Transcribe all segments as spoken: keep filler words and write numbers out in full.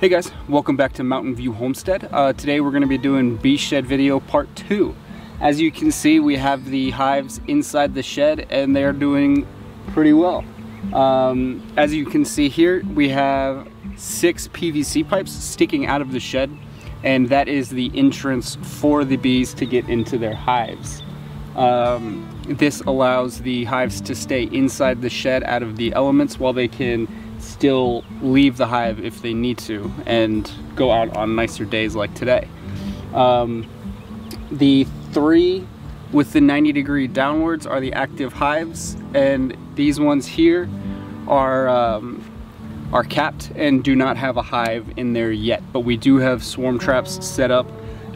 Hey guys, welcome back to Mountain View Homestead. Uh, today we're going to be doing bee shed video part two. As you can see, we have the hives inside the shed and they are doing pretty well. Um, as you can see here, we have six P V C pipes sticking out of the shed, and that is the entrance for the bees to get into their hives. Um, this allows the hives to stay inside the shed out of the elements while they can still leave the hive if they need to and go out on nicer days like today. Um, the three with the ninety degree downwards are the active hives, and these ones here are um, are capped and do not have a hive in there yet, but we do have swarm traps set up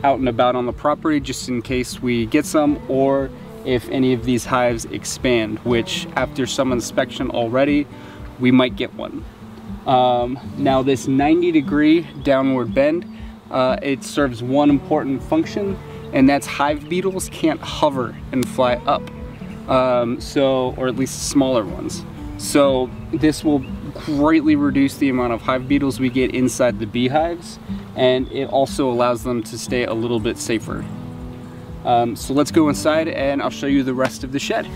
out and about on the property just in case we get some, or if any of these hives expand, which after some inspection already we might get one. Um, now this ninety degree downward bend, uh, it serves one important function, and that's hive beetles can't hover and fly up. Um, so, or at least smaller ones. So this will greatly reduce the amount of hive beetles we get inside the beehives, and it also allows them to stay a little bit safer. Um, so let's go inside and I'll show you the rest of the shed.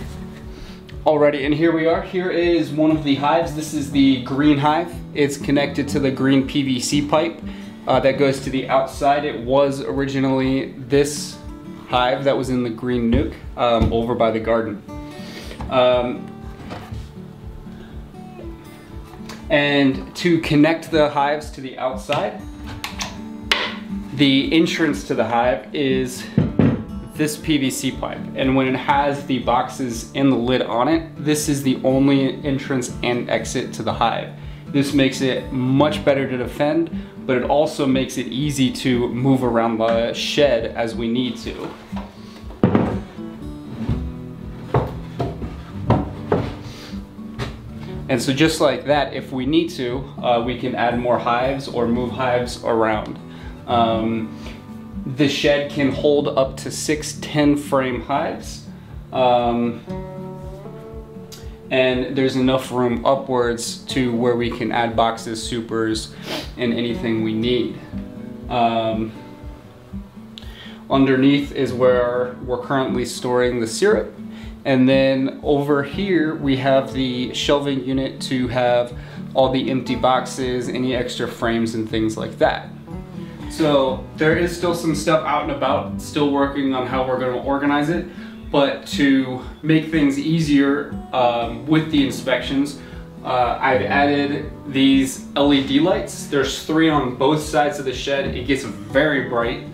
Alrighty, and here we are. Here is one of the hives. This is the green hive. It's connected to the green P V C pipe uh, that goes to the outside. It was originally this hive that was in the green nook um, over by the garden. Um, and to connect the hives to the outside, the entrance to the hive is this P V C pipe, and when it has the boxes and the lid on it, this is the only entrance and exit to the hive. This makes it much better to defend, but it also makes it easy to move around the shed as we need to. And so just like that, if we need to, uh, we can add more hives or move hives around. Um, The shed can hold up to six ten frame hives, um, and there's enough room upwards to where we can add boxes, supers, and anything we need. Um, underneath is where we're currently storing the syrup, and then over here we have the shelving unit to have all the empty boxes, any extra frames, and things like that. So there is still some stuff out and about, still working on how we're going to organize it, but to make things easier um, with the inspections, uh, I've added these L E D lights. There's three on both sides of the shed. It gets very bright,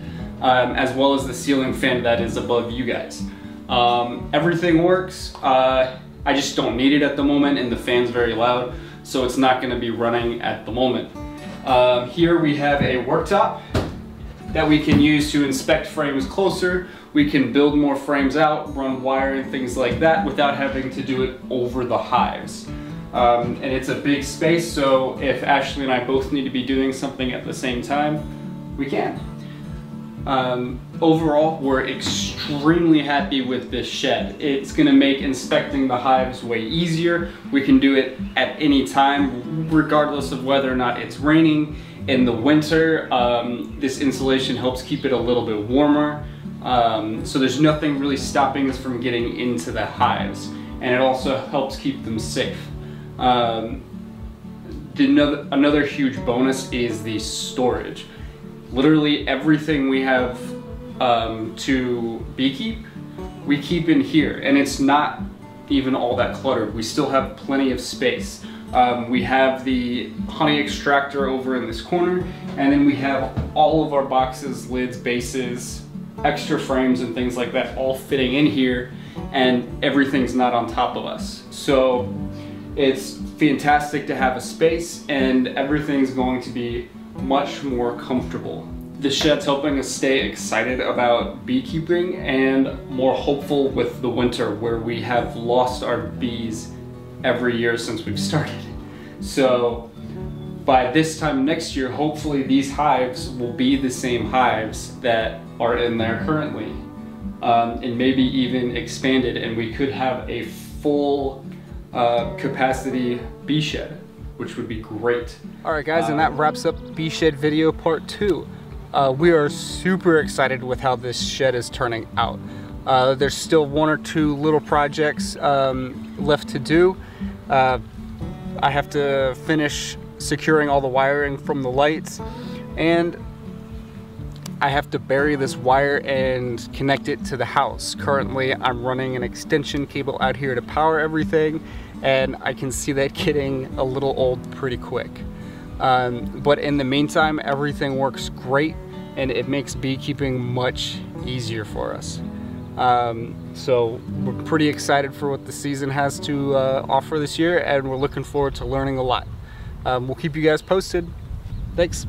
um, as well as the ceiling fan that is above you guys. Um, everything works. Uh, I just don't need it at the moment, and the fan's very loud, so it's not going to be running at the moment. Um, here we have a worktop that we can use to inspect frames closer. We can build more frames out, run wire and things like that without having to do it over the hives. Um, and it's a big space, so if Ashley and I both need to be doing something at the same time, we can. Um, overall, we're extremely happy with this shed. It's going to make inspecting the hives way easier. We can do it at any time, regardless of whether or not it's raining. In the winter, um, this insulation helps keep it a little bit warmer. Um, so there's nothing really stopping us from getting into the hives. And it also helps keep them safe. Um, the, another, another huge bonus is the storage. Literally everything we have um, to beekeep, we keep in here, and it's not even all that cluttered. We still have plenty of space. Um, we have the honey extractor over in this corner, and then we have all of our boxes, lids, bases, extra frames, and things like that all fitting in here, and everything's not on top of us. So it's fantastic to have a space, and everything's going to be much more comfortable. The shed's helping us stay excited about beekeeping and more hopeful with the winter, where we have lost our bees every year since we've started. So by this time next year, hopefully these hives will be the same hives that are in there currently, um, and maybe even expanded, and we could have a full uh, capacity bee shed. which would be great. All right, guys, um, and that wraps up Bee Shed video part two. Uh, we are super excited with how this shed is turning out. Uh, there's still one or two little projects um, left to do. Uh, I have to finish securing all the wiring from the lights, and I have to bury this wire and connect it to the house. Currently, I'm running an extension cable out here to power everything, and I can see that getting a little old pretty quick. Um, but in the meantime, everything works great, and it makes beekeeping much easier for us. Um, so we're pretty excited for what the season has to uh, offer this year, and we're looking forward to learning a lot. Um, we'll keep you guys posted. Thanks.